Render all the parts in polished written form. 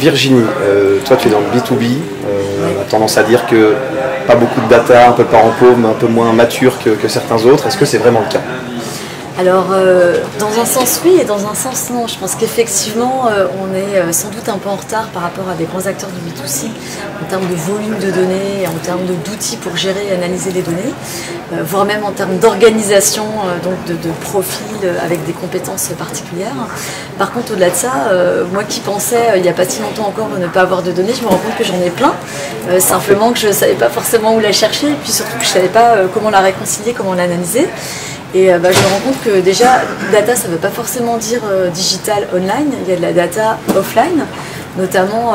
Virginie, toi tu es dans le B2B, on a tendance à dire que pas beaucoup de data, un peu par en paume, un peu moins mature que certains autres. Est-ce que c'est vraiment le cas? Alors, dans un sens oui et dans un sens non. Je pense qu'effectivement, on est sans doute un peu en retard par rapport à des grands acteurs du B2C en termes de volume de données, en termes d'outils pour gérer et analyser les données, voire même en termes d'organisation, donc de profil avec des compétences particulières. Par contre, au-delà de ça, moi qui pensais il n'y a pas si longtemps encore ne pas avoir de données, je me rends compte que j'en ai plein, simplement que je ne savais pas forcément où la chercher et puis surtout que je ne savais pas comment la réconcilier, comment l'analyser. Et je me rends compte que déjà, data, ça ne veut pas forcément dire digital online, il y a de la data offline, notamment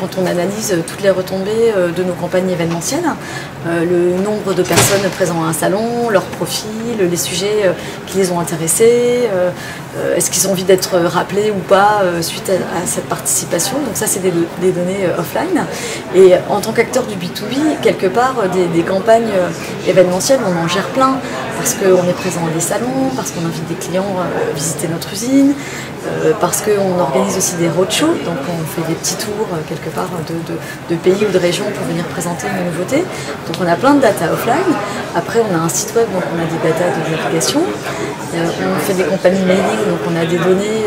quand on analyse toutes les retombées de nos campagnes événementielles, le nombre de personnes présentes à un salon, leur profil, les sujets qui les ont intéressés, est-ce qu'ils ont envie d'être rappelés ou pas suite à cette participation. Donc ça, c'est des données offline. Et en tant qu'acteur du B2B, quelque part, des campagnes événementielles, on en gère plein, parce qu'on est présent dans les salons, parce qu'on invite des clients à visiter notre usine, parce qu'on organise aussi des roadshows, donc on fait des petits tours quelque part de pays ou de régions pour venir présenter nos nouveautés. Donc on a plein de data offline. Après on a un site web, donc on a des data de navigation. On fait des campagnes mailing, donc on a des données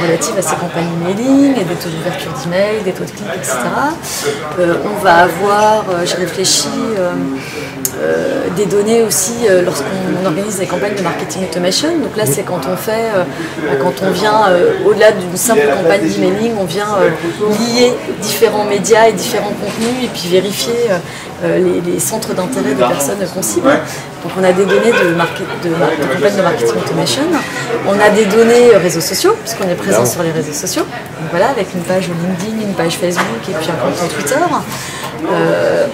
relatives à ces campagnes mailing, et des taux d'ouverture d'email, des taux de clics, etc. On va avoir, je réfléchis, des données aussi lorsqu'on organise des campagnes de marketing automation. Donc là c'est quand on fait, quand on vient au-delà d'une simple campagne d'emailing, on vient lier différents médias et différents contenus et puis vérifier les centres d'intérêt des personnes qu'on cible. Donc on a des données de campagne de marketing automation, on a des données réseaux sociaux, puisqu'on est présent sur les réseaux sociaux, donc voilà, avec une page LinkedIn, une page Facebook et puis un compte Twitter.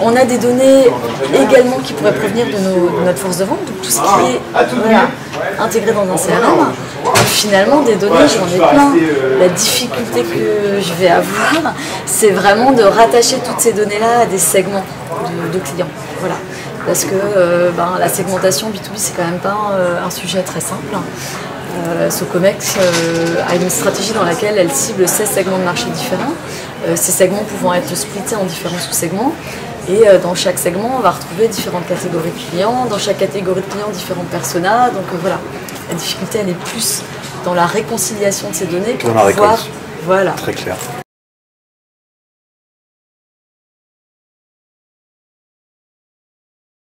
On a des données également qui pourraient provenir de notre force de vente, donc tout ce qui est intégré dans un CRM. Et finalement, des données, j'en ai plein. La difficulté que je vais avoir, c'est vraiment de rattacher toutes ces données-là à des segments de clients. Voilà. Parce que la segmentation B2B, c'est quand même pas un sujet très simple. SOCOMEC a une stratégie dans laquelle elle cible 16 segments de marché différents, ces segments pouvant être splittés en différents sous-segments. Et dans chaque segment, on va retrouver différentes catégories de clients, dans chaque catégorie de clients, différents personas. Donc voilà, la difficulté, elle est plus dans la réconciliation de ces données pour pouvoir... Voilà. Très clair.